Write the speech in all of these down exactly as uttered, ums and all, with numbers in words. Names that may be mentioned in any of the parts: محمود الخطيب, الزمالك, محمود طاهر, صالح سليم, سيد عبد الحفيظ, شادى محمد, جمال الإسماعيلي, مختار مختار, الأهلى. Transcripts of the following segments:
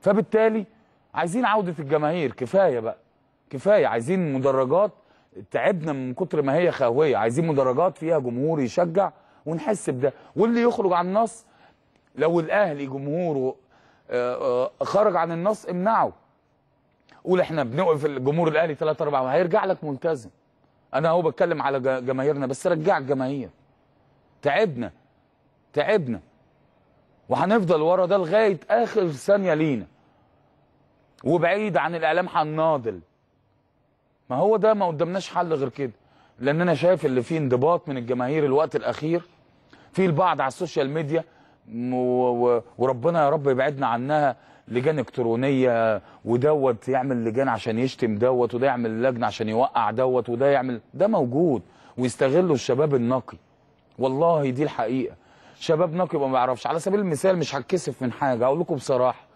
فبالتالي عايزين عودة الجماهير. كفاية بقى، كفاية، عايزين مدرجات، تعبنا من كتر ما هي خاوية، عايزين مدرجات فيها جمهور يشجع ونحس بده. واللي يخرج عن النص، لو الأهلي جمهوره خرج عن النص امنعه، قول احنا بنوقف الجمهور الأهلي ثلاثة أربعة وهيرجع لك ملتزم. أنا هو بتكلم على جماهيرنا، بس رجع الجماهير، تعبنا تعبنا وهنفضل ورا ده لغاية آخر ثانية لينا، وبعيد عن الإعلام هنناضل. ما هو ده، ما قدامناش حل غير كده، لأن أنا شايف اللي فيه انضباط من الجماهير الوقت الأخير. في البعض على السوشيال ميديا وربنا يا رب يبعدنا عنها، لجان إلكترونية، ودوت يعمل لجان عشان يشتم دوت، وده يعمل لجنة عشان يوقع دوت، وده يعمل ده، موجود ويستغلوا الشباب النقي. والله دي الحقيقة، شباب نقي ما بيعرفش. على سبيل المثال، مش هتكسف من حاجة، هقول لكم بصراحة،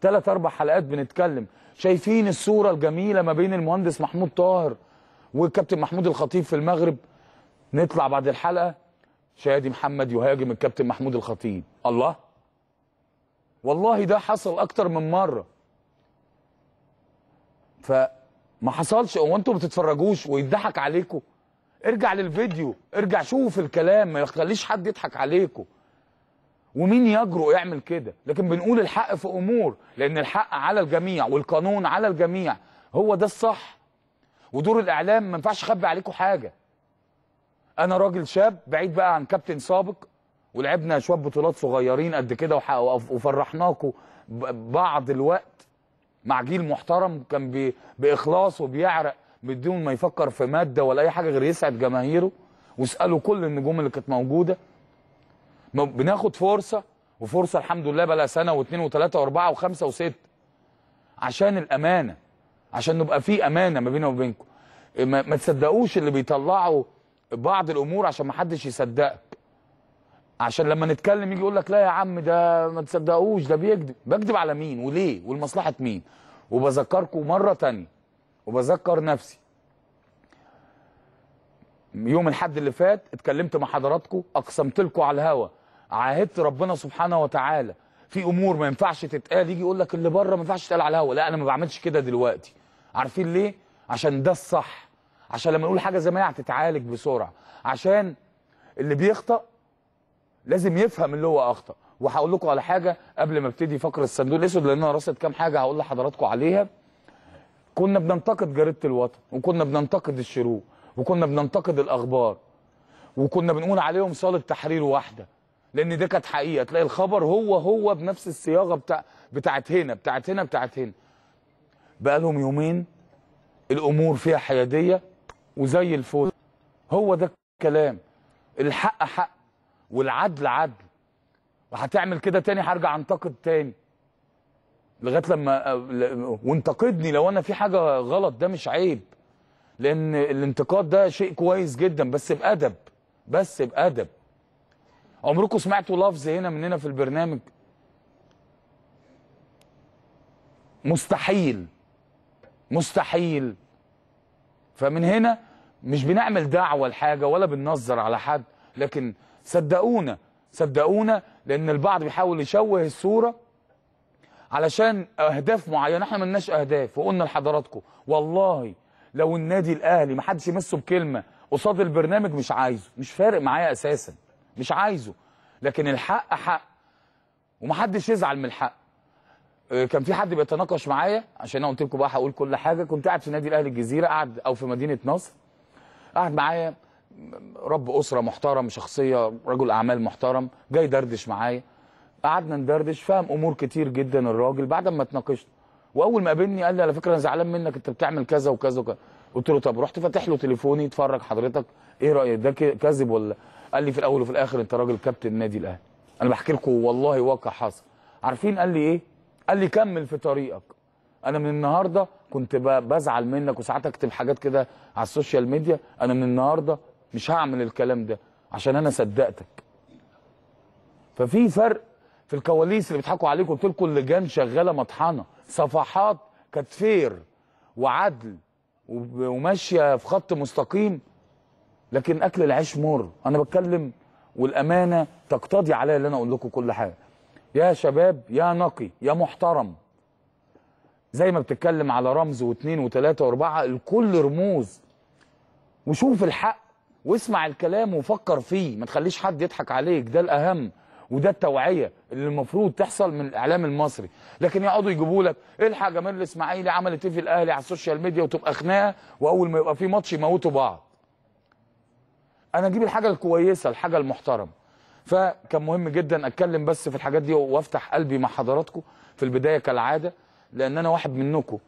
ثلاث أربع حلقات بنتكلم، شايفين الصورة الجميلة ما بين المهندس محمود طاهر والكابتن محمود الخطيب في المغرب. نطلع بعد الحلقة، شادى محمد يهاجم الكابتن محمود الخطيب. الله، والله ده حصل أكتر من مرة. فما حصلش، هو أنتوا ما بتتفرجوش ويضحك عليكم؟ ارجع للفيديو، ارجع شوف الكلام، ما يخليش حد يضحك عليكم. ومين يجرؤ يعمل كده؟ لكن بنقول الحق في امور، لان الحق على الجميع والقانون على الجميع، هو ده الصح. ودور الاعلام ما ينفعش اخبي عليكم حاجه. انا راجل شاب، بعيد بقى عن كابتن سابق، ولعبنا شويه بطولات صغيرين قد كده وفرحناكم بعض الوقت مع جيل محترم كان باخلاص وبيعرق بدون ما يفكر في ماده ولا اي حاجه غير يسعد جماهيره. واسالوا كل النجوم اللي كانت موجوده. بناخد فرصه، وفرصه الحمد لله بقى لها سنه واثنين وثلاثه واربعه وخمسه وسته، عشان الامانه، عشان نبقى في امانه ما بيننا وبينكم. ما تصدقوش اللي بيطلعوا بعض الامور عشان ما حدش يصدقك، عشان لما نتكلم يجي يقول لك لا يا عم ده ما تصدقوش ده بيكذب. بكذب على مين وليه ولمصلحه مين؟ وبذكركم مره ثانيه، وبذكر نفسي، يوم الحد اللي فات اتكلمت مع حضراتكم، اقسمت لكم على الهوا، عاهدت ربنا سبحانه وتعالى في امور ما ينفعش تتقال، يجي يقول لك اللي بره ما ينفعش تتقال على الهوا. لا، انا ما بعملش كده دلوقتي، عارفين ليه؟ عشان ده الصح، عشان لما نقول حاجه زي ما هي هتتعالج بسرعه، عشان اللي بيخطأ لازم يفهم اللي هو اخطأ. وهقول لكم على حاجه قبل ما ابتدي فقره الصندوق الاسود، لان انا رصدت كام حاجه هقول لحضراتكم عليها. كنا بننتقد جريده الوطن، وكنا بننتقد الشروق، وكنا بننتقد الاخبار، وكنا بنقول عليهم صاله تحرير واحده، لان دي كانت حقيقه. تلاقي الخبر هو هو بنفس الصياغه بتاع بتاعت هنا بتاعت هنا بتاعت هنا. بقى لهم يومين الامور فيها حياديه وزي الفل. هو ده الكلام، الحق حق والعدل عدل، وهتعمل كده تاني هرجع انتقد تاني لغايه لما، وانتقدني لو انا في حاجه غلط، ده مش عيب، لان الانتقاد ده شيء كويس جدا، بس بادب، بس بادب. عمركم سمعتوا لفظ هنا مننا في البرنامج؟ مستحيل، مستحيل. فمن هنا مش بنعمل دعوه لحاجه ولا بننظر على حد، لكن صدقونا صدقونا، لان البعض بيحاول يشوه الصوره علشان اهداف معينه. احنا ملناش اهداف، وقلنا لحضراتكم والله لو النادي الاهلي ما حدش يمسه بكلمه قصاد البرنامج مش عايزه، مش فارق معايا اساسا، مش عايزه، لكن الحق حق وما حدش يزعل من الحق. كان في حد بيتناقش معايا، عشان انا قلت لكم بقى هقول كل حاجه. كنت قاعد في نادي الاهلي الجزيره، قاعد او في مدينه نصر، قاعد معايا رب اسره محترم، شخصيه رجل اعمال محترم، جاي دردش معايا، قعدنا ندردش، فاهم امور كتير جدا الراجل. بعد ما اتناقشنا، واول ما قابلني قال لي على فكره انا زعلان منك، انت بتعمل كذا وكذا وكذا. قلت له طب، رحت فاتح له تليفوني، اتفرج حضرتك ايه رايك، ده كذب ولا؟ قال لي في الاول وفي الاخر انت راجل كابتن النادي الاهلي، انا بحكي لكم والله واقع حصل. عارفين قال لي ايه؟ قال لي كمل في طريقك، انا من النهارده كنت بزعل منك وساعات اكتب حاجات كده على السوشيال ميديا، انا من النهارده مش هعمل الكلام ده عشان انا صدقتك. ففي فرق في الكواليس اللي بيضحكوا عليكم. قلت لكم اللجان شغاله مطحنه، صفحات كانت فير وعدل وماشيه في خط مستقيم، لكن اكل العيش مر. انا بتكلم والامانه تقتضي عليا اللي انا اقول لكم كل حاجه. يا شباب، يا نقي، يا محترم، زي ما بتتكلم على رمز واثنين وثلاثة واربعة، الكل رموز. وشوف الحق واسمع الكلام وفكر فيه، ما تخليش حد يضحك عليك، ده الأهم وده التوعية اللي المفروض تحصل من الإعلام المصري. لكن يقعدوا يجيبوا لك الحق جمال الإسماعيلي عملت إيه في الأهلي على السوشيال ميديا، وتبقى خناقة، وأول ما يبقى في ماتش يموتوا بعض. أنا أجيب الحاجة الكويسة، الحاجة المحترمة. فكان مهم جدا أتكلم بس في الحاجات دي وأفتح قلبي مع حضراتكم في البداية كالعادة، لأن أنا واحد منكم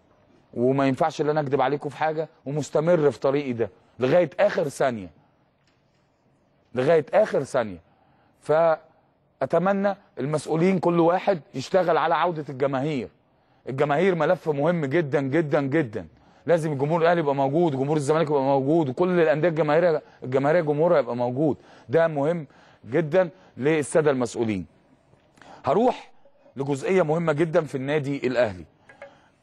وما ينفعش إن أنا أكذب عليكم في حاجة، ومستمر في طريقي ده لغاية آخر ثانية. لغاية آخر ثانية. فأتمنى المسؤولين كل واحد يشتغل على عودة الجماهير. الجماهير ملف مهم جدا جدا جدا. لازم الجمهور الاهلي يبقى موجود، وجمهور الزمالك يبقى موجود، وكل الانديه الجماهيريه الجماهيريه جمهورها يبقى موجود. ده مهم جدا للساده المسؤولين. هروح لجزئيه مهمه جدا في النادي الاهلي.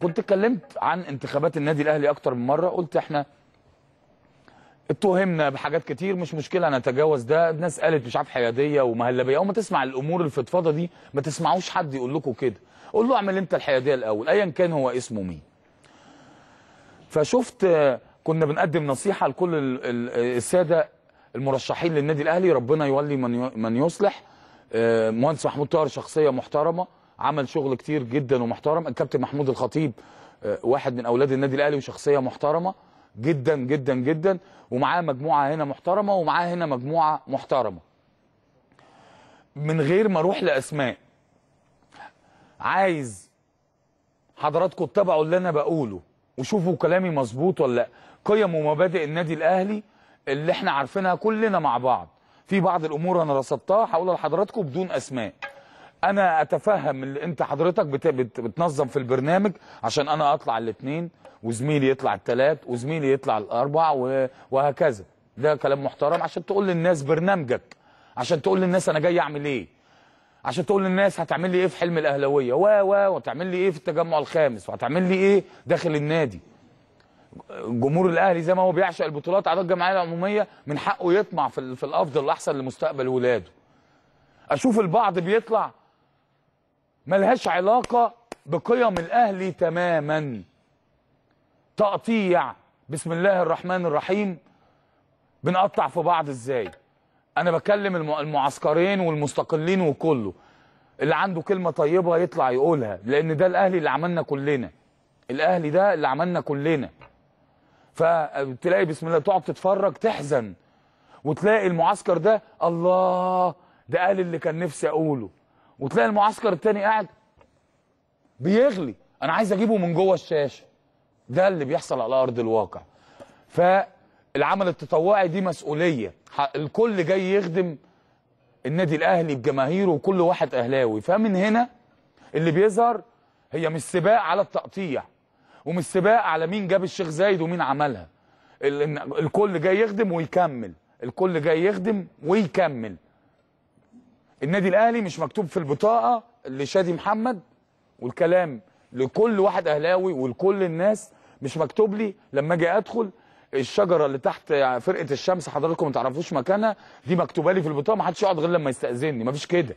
كنت اتكلمت عن انتخابات النادي الاهلي اكتر من مره، قلت احنا اتهمنا بحاجات كتير، مش مشكله انا اتجاوز ده. الناس قالت مش عارف حياديه ومهلبيه، اول ما تسمع الامور الفضفاضه دي ما تسمعوش حد يقول لكم كده، قول له اعمل انت الحياديه الاول ايا كان هو اسمه مين. فشفت كنا بنقدم نصيحه لكل الساده المرشحين للنادي الاهلي، ربنا يولي من يصلح. مهندس محمود طاهر شخصيه محترمه، عمل شغل كتير جدا ومحترم. الكابتن محمود الخطيب واحد من اولاد النادي الاهلي وشخصيه محترمه جدا جدا جدا، ومعاه مجموعه هنا محترمه ومعاه هنا مجموعه محترمه. من غير ما اروح لاسماء، عايز حضراتكم تتابعوا اللي انا بقوله وشوفوا كلامي مظبوط ولا لا. قيم ومبادئ النادي الاهلي اللي احنا عارفينها كلنا مع بعض. في بعض الامور انا رصدتها هقولها لحضراتكم بدون اسماء. انا اتفهم اللي انت حضرتك بت... بت... بتنظم في البرنامج، عشان انا اطلع الاثنين وزميلي يطلع الثلاث وزميلي يطلع الاربع و... وهكذا. ده كلام محترم عشان تقول للناس برنامجك، عشان تقول للناس انا جاي اعمل ايه، عشان تقول للناس هتعمل لي ايه في حلم الاهلاويه و و وهتعمل لي ايه في التجمع الخامس، وهتعمل لي ايه داخل النادي. جمهور الاهلي زي ما هو بيعشق البطولات، اعضاء الجمعيه العموميه من حقه يطمع في, في الافضل والاحسن لمستقبل ولاده. اشوف البعض بيطلع ملهاش علاقه بقيم الاهلي تماما، تقطيع بسم الله الرحمن الرحيم، بنقطع في بعض ازاي. أنا بكلم المعسكرين والمستقلين وكله، اللي عنده كلمة طيبة يطلع يقولها، لأن ده الأهلي اللي عملنا كلنا. الأهلي ده اللي عملنا كلنا. فتلاقي بسم الله تقعد تتفرج تحزن، وتلاقي المعسكر ده الله ده قال اللي كان نفسي أقوله، وتلاقي المعسكر التاني قاعد بيغلي أنا عايز أجيبه من جوه الشاشة. ده اللي بيحصل على أرض الواقع. ف العمل التطوعي دي مسؤوليه، الكل جاي يخدم النادي الاهلي بجماهيره وكل واحد اهلاوي. فمن هنا اللي بيظهر هي مش سباق على التقطيع، ومش سباق على مين جاب الشيخ زايد ومين عملها. الكل جاي يخدم ويكمل، الكل جاي يخدم ويكمل. النادي الاهلي مش مكتوب في البطاقه لشادي محمد، والكلام لكل واحد اهلاوي ولكل الناس. مش مكتوب لي لما اجي ادخل الشجره اللي تحت فرقه الشمس حضراتكم ما تعرفوش مكانها، دي مكتوبه لي في البطاقه ما حدش يقعد غير لما يستاذني. مفيش كده،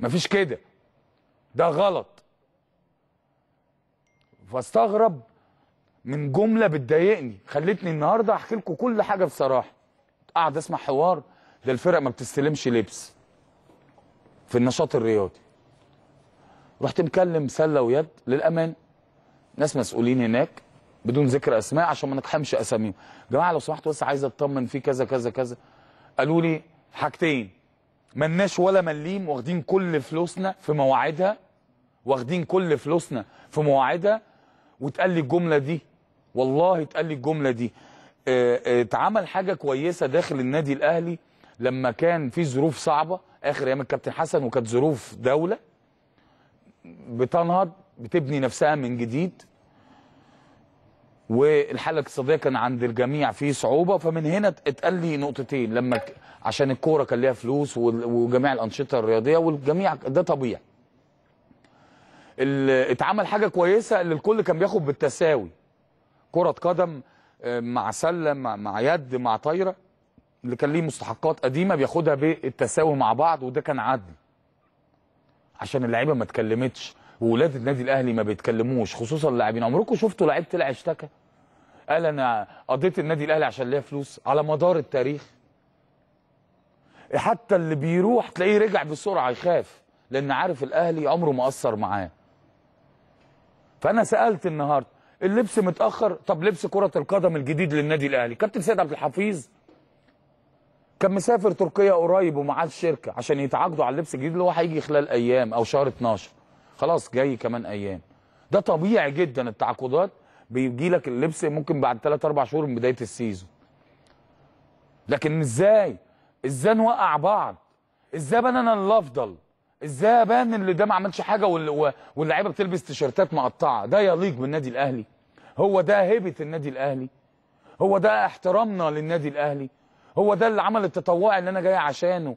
مفيش كده، ده غلط. فاستغرب من جمله بتضايقني خلتني النهارده احكي لكم كل حاجه بصراحه. قاعد اسمع حوار ده الفرق ما بتستلمش لبس في النشاط الرياضي. رحت مكلم سله ويد للامان، ناس مسؤولين هناك بدون ذكر اسماء عشان ما نقحمش اساميهم. جماعه لو سمحتوا بس عايز اطمن في كذا كذا كذا. قالوا لي حاجتين، ملناش ولا مليم، واخدين كل فلوسنا في مواعيدها، واخدين كل فلوسنا في مواعيدها. واتقال لي الجمله دي، والله اتقال لي الجمله دي. اتعمل حاجه كويسه داخل النادي الاهلي لما كان في ظروف صعبه اخر ايام الكابتن حسن، وكانت ظروف دوله بتنهض بتبني نفسها من جديد، والحاله الاقتصاديه كان عند الجميع في صعوبه. فمن هنا اتقال لي نقطتين، لما ك... عشان الكوره كان ليها فلوس وجميع الانشطه الرياضيه والجميع ده طبيعي. ال... اتعمل حاجه كويسه اللي الكل كان بياخد بالتساوي، كره قدم مع سله مع... مع يد مع طايره، اللي كان ليه مستحقات قديمه بياخدها بالتساوي مع بعض، وده كان عدل عشان اللعيبه ما اتكلمتش. وولاد النادي الاهلي ما بيتكلموش، خصوصا اللاعبين. عمركم شفتوا لاعب طلع اشتكى قال انا قضيت النادي الاهلي عشان ليا فلوس؟ على مدار التاريخ حتى اللي بيروح تلاقيه رجع بسرعه، يخاف لان عارف الاهلي عمره ما قصر معاه. فانا سالت النهارده اللبس متاخر، طب لبس كره القدم الجديد للنادي الاهلي، كابتن سيد عبد الحفيظ كان مسافر تركيا قريب ومعاه الشركه عشان يتعاقدوا على اللبس الجديد اللي هو هيجي خلال ايام او شهر اتناشر، خلاص جاي كمان ايام. ده طبيعي جدا، التعاقدات بيجي لك اللبس ممكن بعد تلات اربع شهور من بدايه السيزون. لكن ازاي؟ ازاي نوقع بعض؟ ازاي بان انا اللي افضل؟ ازاي ابان اللي ده ما عملش حاجه واللاعيبه بتلبس تيشيرتات مقطعه؟ ده يليق بالنادي الاهلي؟ هو ده هيبه النادي الاهلي؟ هو ده احترامنا للنادي الاهلي؟ هو ده اللي عمل التطوع اللي انا جاي عشانه؟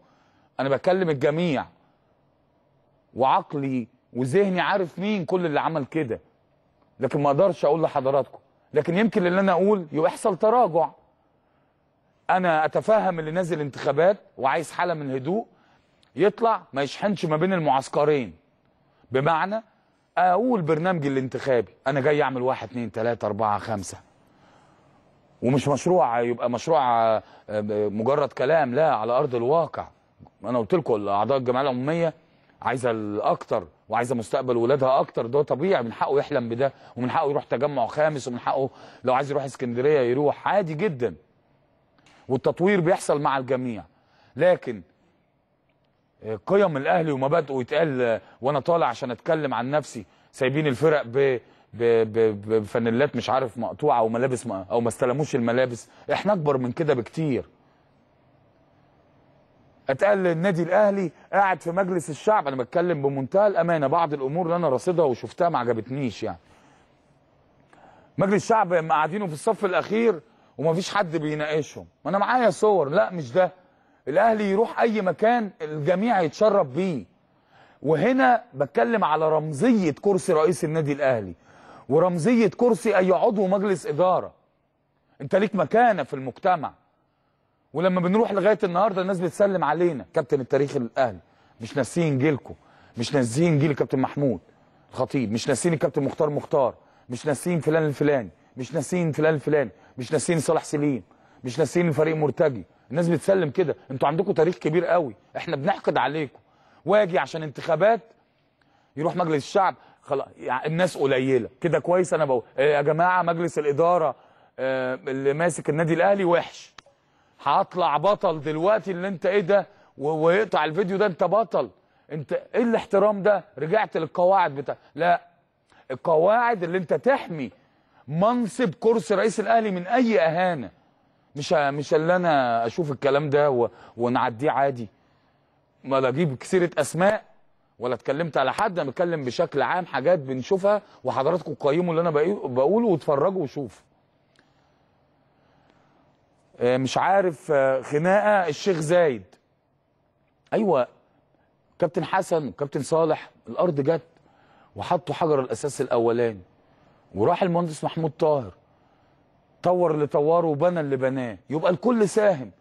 انا بكلم الجميع وعقلي وذهني عارف مين كل اللي عمل كده، لكن ما اقدرش اقول لحضراتكم. لكن يمكن اللي انا اقول يحصل تراجع. انا اتفهم اللي نازل انتخابات وعايز حاله من هدوء، يطلع ما يشحنش ما بين المعسكرين، بمعنى اقول برنامجي الانتخابي انا جاي اعمل واحد اتنين تلاته اربعه خمسه، ومش مشروع يبقى مشروع مجرد كلام، لا، على ارض الواقع. انا قلت لكم الاعضاء الجمعيه العموميه عايزه الاكتر وعايزه مستقبل ولادها اكتر، ده طبيعي، من حقه يحلم بده، ومن حقه يروح تجمع خامس، ومن حقه لو عايز يروح اسكندريه يروح، عادي جدا. والتطوير بيحصل مع الجميع، لكن قيم الاهلي ومبادئه يتقال وانا طالع عشان اتكلم عن نفسي، سايبين الفرق ب بفانيلات مش عارف مقطوعه او ملابس او ما استلموش الملابس. احنا اكبر من كده بكتير. اتقال النادي الاهلي قاعد في مجلس الشعب، انا بتكلم بمنتهى الامانه، بعض الامور اللي انا رصدها وشفتها ما عجبتنيش. يعني مجلس الشعب قاعدينه في الصف الاخير ومفيش حد بيناقشهم، وانا معايا صور. لا مش ده، الاهلي يروح اي مكان الجميع يتشرب بيه. وهنا بتكلم على رمزيه كرسي رئيس النادي الاهلي ورمزيه كرسي اي عضو مجلس اداره. انت ليك مكانه في المجتمع. ولما بنروح لغايه النهارده الناس بتسلم علينا، كابتن التاريخ الاهلي، مش ناسيين جيلكم، مش ناسيين جيل الكابتن محمود الخطيب، مش ناسيين الكابتن مختار مختار، مش ناسيين فلان الفلاني، مش ناسيين فلان الفلاني، مش ناسيين صلاح سليم، مش ناسيين الفريق مرتجي. الناس بتسلم كده، انتوا عندكم تاريخ كبير قوي، احنا بنحقد عليكم. واجي عشان انتخابات يروح مجلس الشعب، خلاص يعني الناس قليله كده، كويس. انا بقول يا جماعه مجلس الاداره اللي ماسك النادي الاهلي وحش، هطلع بطل دلوقتي اللي انت ايه ده، ويقطع الفيديو ده، انت بطل، انت ايه الاحترام ده؟ رجعت للقواعد بتاع، لا، القواعد اللي انت تحمي منصب كرسي رئيس الاهلي من اي اهانه. مش مش اللي انا اشوف الكلام ده و... ونعديه عادي، ما لا اجيب كثيره اسماء ولا اتكلمت على حد، انا بتكلم بشكل عام حاجات بنشوفها وحضراتكم قيموا اللي انا بقوله واتفرجوا وشوفوا. مش عارف، خناقه الشيخ زايد، ايوه، كابتن حسن وكابتن صالح، الارض جت وحطوا حجر الاساس الاولاني، وراح المهندس محمود طاهر طور اللي طوره وبنى اللي بناه، يبقى الكل ساهم.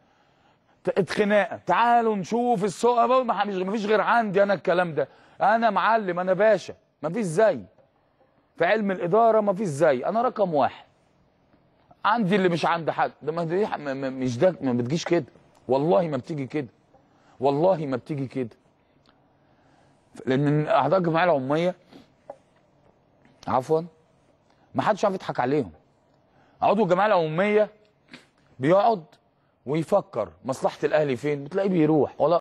اتخناقه، تعالوا نشوف السوق، مفيش غير عندي انا الكلام ده، انا معلم، انا باشا، مفيش زي في علم الاداره، مفيش زي، انا رقم واحد، عندي اللي مش عند حد. ده مش ده، ما بتجيش كده، والله ما بتيجي كده، والله ما بتيجي كده. لان اعضاء الجمعيه العموميه عفوا ما حدش عارف يضحك عليهم. عضو الجمعيه العموميه بيقعد ويفكر مصلحه الاهلي فين، بتلاقيه بيروح ولا